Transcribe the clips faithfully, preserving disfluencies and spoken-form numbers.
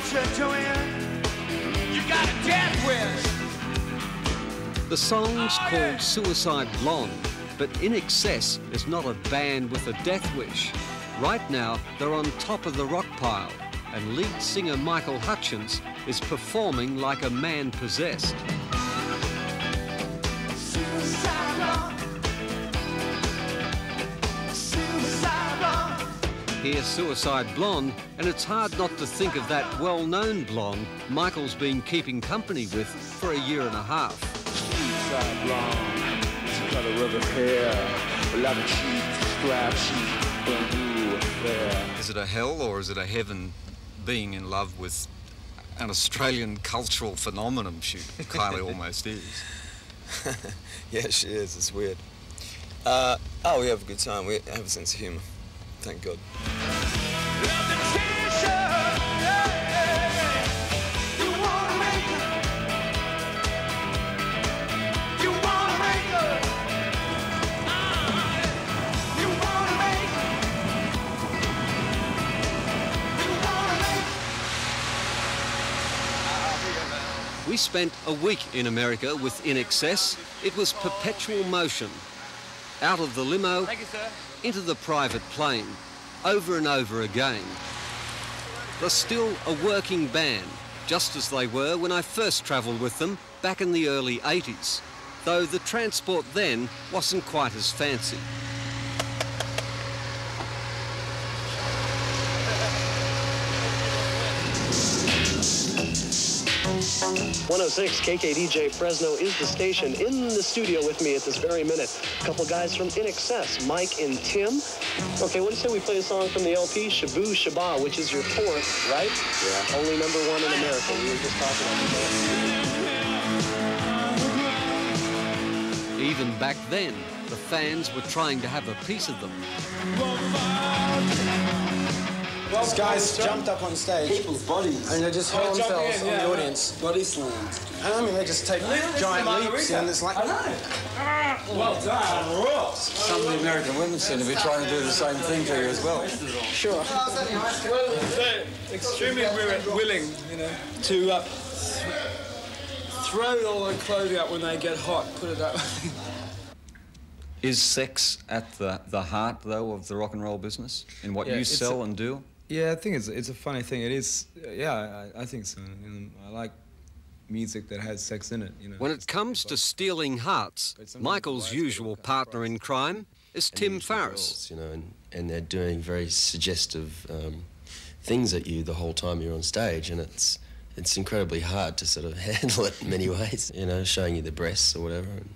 what you're doing. You got a death wish. The song's oh, called yeah. Suicide Blonde, but I N X S is not a band with a death wish. Right now, they're on top of the rock pile, and lead singer Michael Hutchence is performing like a man possessed. Here's Suicide Blonde, and it's hard not to think of that well-known blonde Michael's been keeping company with for a year and a half. Suicide blonde, she's got a rubber hair, leather cheeks, strap cheeks, blue hair. Is it a hell or is it a heaven being in love with an Australian cultural phenomenon? She, Kylie almost is. Yeah, she is. It's weird. Uh, oh, we have a good time. We have a sense of humour. Thank God. We spent a week in America with I N X S. It was perpetual motion. Out of the limo, thank you, sir, into the private plane, over and over again. They're still a working band, just as they were when I first travelled with them back in the early eighties, though the transport then wasn't quite as fancy. one oh six K K D J Fresno is the station. In the studio with me at this very minute, a couple guys from I N X S, Mike and Tim. Okay, what do you say we play a song from the L P, Shabu Shabba, which is your fourth, right? Yeah. Only number one in America. We were just talking about that. Even back then, the fans were trying to have a piece of them. Well, These guys jumped up on stage. People's bodies. And they just hold themselves in, yeah, on the audience. Body slams. And I mean, they just take Little giant leaps and it's like... I know. Ah, well done. Well, some of the American women seem to be trying to do the same thing to you as well. Sure. Well, they're extremely willing, you know, to uh, throw all their clothing up when they get hot, put it that way. Is sex at the, the heart, though, of the rock and roll business? In what yeah, you sell a, and do? Yeah, I think it's it's a funny thing. It is, yeah, I, I think so. You know, I like music that has sex in it. You know. When it comes to stealing hearts, Michael's usual partner in crime is Tim Farriss. You know, and, and they're doing very suggestive um, things at you the whole time you're on stage, and it's it's incredibly hard to sort of handle it in many ways. You know, showing you the breasts or whatever. And,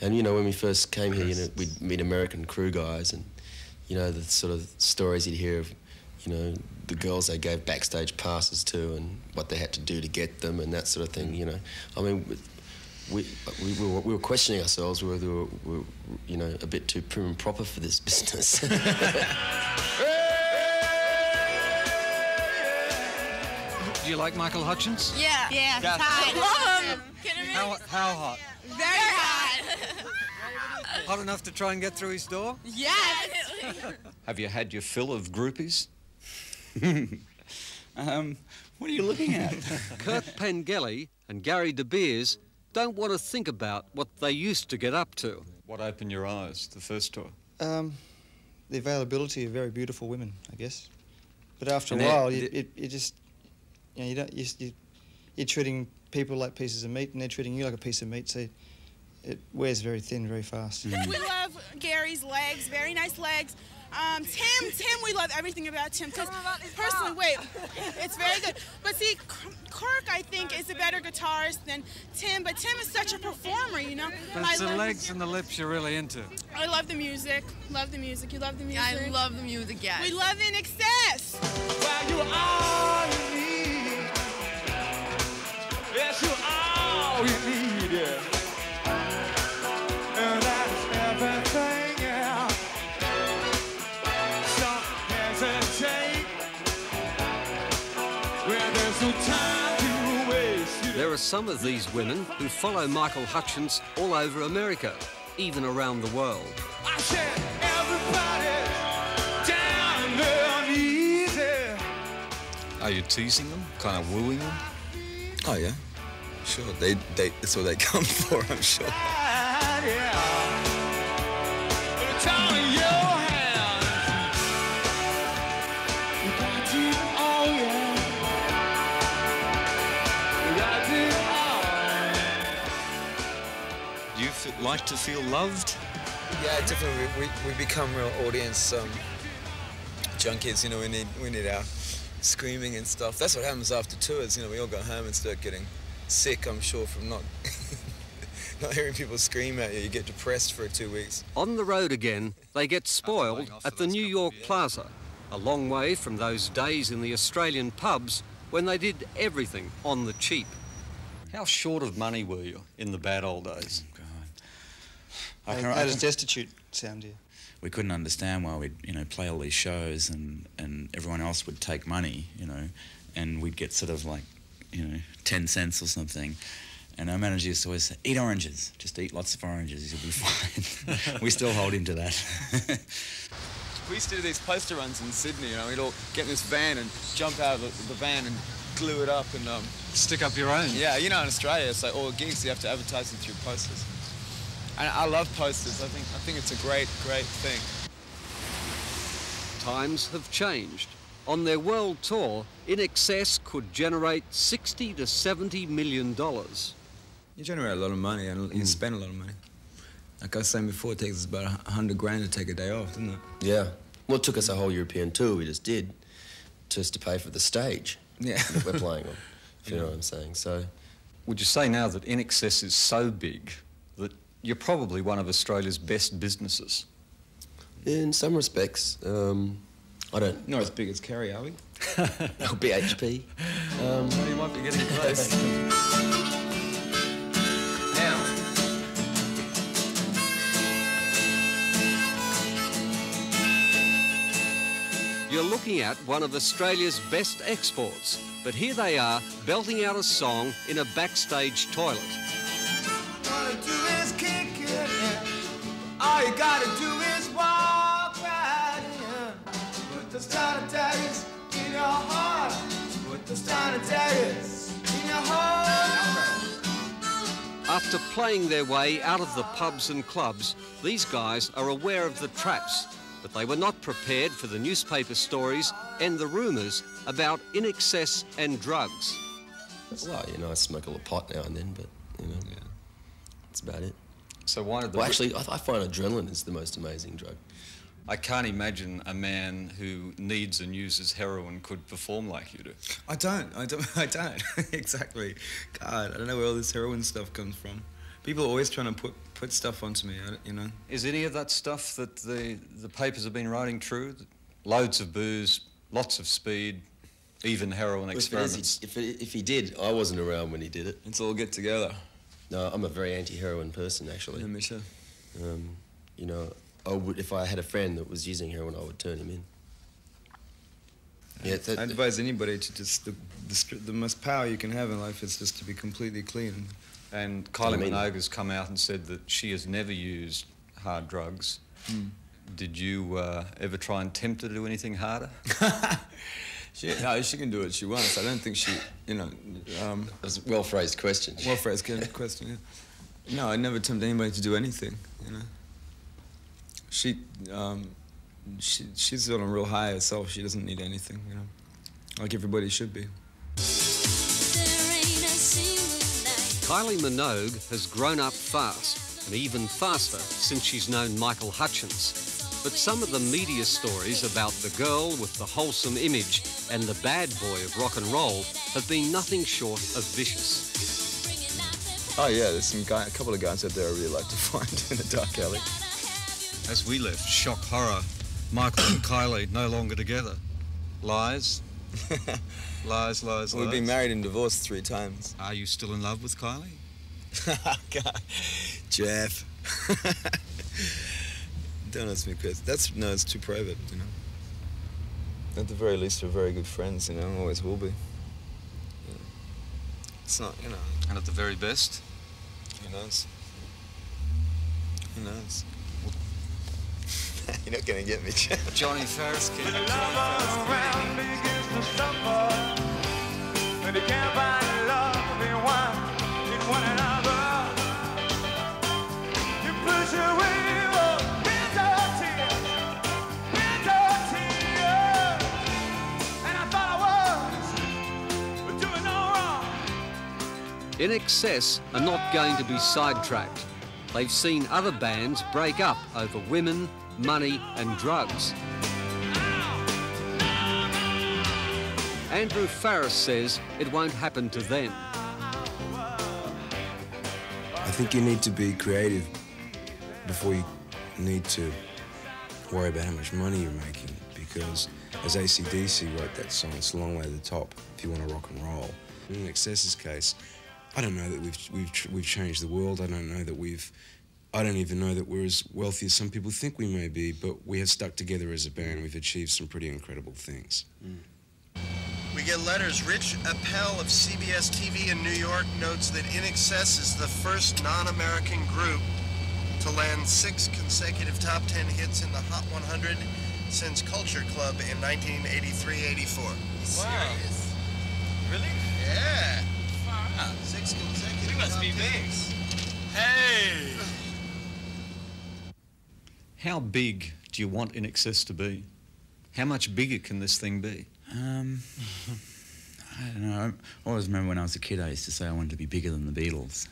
And, you know, when we first came here, you know, we'd meet American crew guys and, you know, the sort of stories you'd hear of, you know, the girls they gave backstage passes to and what they had to do to get them and that sort of thing, you know. I mean, we, we, we, were, we were questioning ourselves whether we were, we were, you know, a bit too prim and proper for this business. Do you like Michael Hutchence? Yeah. Yeah, yeah. I love him. How, how hot? Very, Very hot. hot. Hot enough to try and get through his door? Yes. Have you had your fill of groupies? um, what are you looking at? Kurt Pengilly and Gary De Beers don't want to think about what they used to get up to. What opened your eyes the first tour? Um, the availability of very beautiful women, I guess. But after and a while, you, it, it just, you know, you don't, you, you, you're treating people like pieces of meat, and they're treating you like a piece of meat, so it wears very thin very fast. Mm. We love Gary's legs, very nice legs. Um, Tim, Tim, we love everything about Tim, because personally, wait, it's very good. But see, Kirk, I think, is a better guitarist than Tim, but Tim is such a performer, you know? But it's I the legs and the lips you're really into. I love the music, love the music. You love the music? I love the music, yeah. We love I N X S. Well, you are... Yes, you are all you need, yeah. And that's everything, yeah. Stop hesitating when there's no time to waste. There are some of these women who follow Michael Hutchence all over America, even around the world. I said everybody down on easy. Are you teasing them? Kind of wooing them? Oh yeah, sure. They they that's what they come for, I'm sure. It's all in your hands. You got to do all, yeah. You got to do all. Do you f like to feel loved? Yeah, definitely. We, we, we become real audience um, junkies. You know, we need we need our screaming and stuff. That's what happens after tours. You know, we all go home and start getting sick. I'm sure from not not hearing people scream at you. You get depressed for two weeks. On the road again, they get spoiled at the New York Plaza, a long way from those days in the Australian pubs when they did everything on the cheap. How short of money were you in the bad old days? I can, I just destitute sound here. We couldn't understand why we'd, you know, play all these shows and, and everyone else would take money, you know, and we'd get sort of like, you know, ten cents or something. And our manager used to always say, eat oranges, just eat lots of oranges, you'll be fine. We still hold him to that. We used to do these poster runs in Sydney, you know, we'd all get in this van and jump out of the, the van and glue it up and... Um, stick up your own. Yeah, you know, in Australia, it's like all gigs, you have to advertise them through posters. And I love posters. I think I think it's a great, great thing. Times have changed. On their world tour, I N X S could generate sixty to seventy million dollars. You generate a lot of money and you mm. spend a lot of money. Like I was saying before, it takes us about a hundred grand to take a day off, doesn't it? Yeah. Well, it took us a whole European tour. We just did, just to pay for the stage yeah. that we're playing on. If you yeah. know what I'm saying. So, would you say now that I N X S is so big that you're probably one of Australia's best businesses? In some respects, um, I don't... Not as big as Kerry, are we? Or B H P. Um, well, you might be getting close. Now. You're looking at one of Australia's best exports, but here they are belting out a song in a backstage toilet. All you gotta do is walk right in. Put the sanitaries in your heart. Put the sanitaries in your heart. After playing their way out of the pubs and clubs, these guys are aware of the traps, but they were not prepared for the newspaper stories and the rumours about I N X S and drugs. Well, you know, I smoke a little pot now and then, but, you know, yeah. that's about it. So why did the well, actually, I, I find adrenaline is the most amazing drug. I can't imagine a man who needs and uses heroin could perform like you do. I don't. I don't. I don't. Exactly. God, I don't know where all this heroin stuff comes from. People are always trying to put put stuff onto me. You know. Is any of that stuff that the the papers have been writing true? Loads of booze, lots of speed, even heroin well, experiments. If, it is, if, it, if he did, I wasn't around when he did it. Let's all get together. No, I'm a very anti-heroin person, actually. Yeah, me too. Um, you know, I would, if I had a friend that was using heroin, I would turn him in. Yeah, that, I advise anybody to just... The, the, the most power you can have in life is just to be completely clean. And Kylie I mean, Minogue has come out and said that she has never used hard drugs. Hmm. Did you uh, ever try and tempt her to do anything harder? She, no, she can do what she wants. I don't think she, you know... Um, That's a well-phrased question. Well-phrased question, yeah. No, I never tempted anybody to do anything, you know. She, um, she, she's on a real high herself. She doesn't need anything, you know. Like everybody should be. Kylie Minogue has grown up fast, and even faster since she's known Michael Hutchence. But some of the media stories about the girl with the wholesome image and the bad boy of rock and roll have been nothing short of vicious. Oh yeah, there's some guy, a couple of guys out there I really like to find in a dark alley. As we left, shock horror, Michael and Kylie no longer together. Lies, lies, lies, lies. We've been married and divorced three times. Are you still in love with Kylie? God, Jeff. Don't ask me, Chris. That's, no, it's too private, you know. At the very least, we're very good friends, you know, and always will be. Yeah. It's not, you know... And at the very best? Who knows? Who knows? You're not going to get me, Johnny. Johnny Farris. and they can't find love they want in one another. You push away your bitter tears, bitter tears. And I thought I was doing no wrong. I N X S are not going to be sidetracked. They've seen other bands break up over women, money and drugs. Andrew Farris says it won't happen to them. I think you need to be creative before you need to worry about how much money you're making, because as A C D C wrote that song, it's a long way to the top if you want to rock and roll. In I N X S's case, I don't know that we've, we've, we've changed the world. I don't know that we've... I don't even know that we're as wealthy as some people think we may be, but we have stuck together as a band. We've achieved some pretty incredible things. Mm. We get letters. Rich Appel of C B S T V in New York notes that I N X S is the first non-American group to land six consecutive top ten hits in the Hot one hundred since Culture Club in nineteen eighty-three eighty-four. Wow. Serious? Really? Yeah. Wow. Six consecutive. We must be big. Hey! How big do you want I N X S to be? How much bigger can this thing be? Um, I don't know. I always remember when I was a kid, I used to say I wanted to be bigger than the Beatles.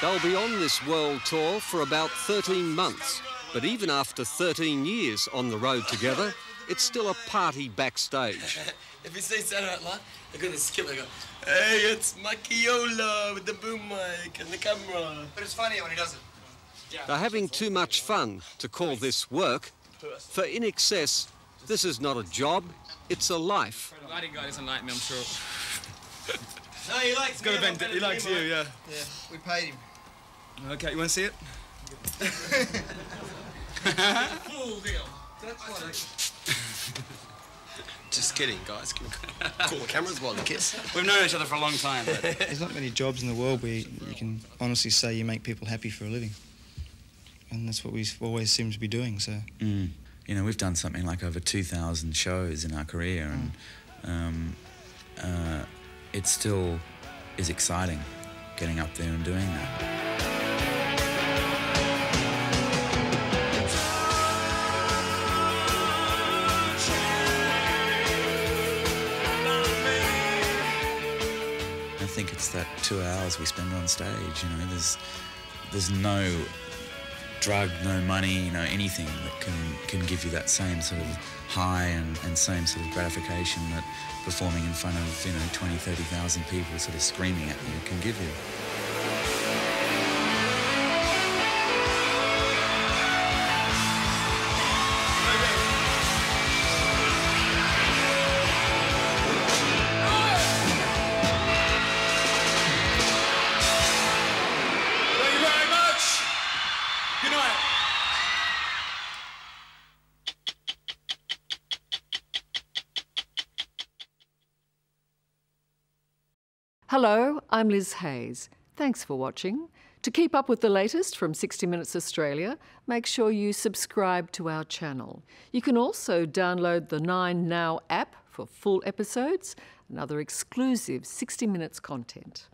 They'll be on this world tour for about thirteen months, but even after thirteen years on the road together, it's still a party backstage. If you see Saturday Night Live, they're going to skip it and go, "Hey, it's Macchiola with the boom mic and the camera." But it's funny when he does it. Yeah. They're having too much fun to call this work. For I N X S, this is not a job, it's a life. The lighting guy doesn't like me, I'm sure. No, he likes me. Bend he likes you, yeah. Yeah, we paid him. OK, you want to see it? Full deal. That's what it... Just kidding, guys. Cool cameras while they kiss. We've known each other for a long time. But... There's not many jobs in the world where you can honestly say you make people happy for a living. And that's what we always seem to be doing, so... Mm. You know, we've done something like over two thousand shows in our career, and um, uh, it still is exciting getting up there and doing that. I think it's that two hours we spend on stage, you know, there's, there's no... drug, no money, you know, anything that can can give you that same sort of high and, and same sort of gratification that performing in front of, you know, twenty, thirty thousand people sort of screaming at you can give you. Hello, I'm Liz Hayes. Thanks for watching. To keep up with the latest from sixty minutes Australia, make sure you subscribe to our channel. You can also download the nine now app for full episodes and other exclusive sixty minutes content.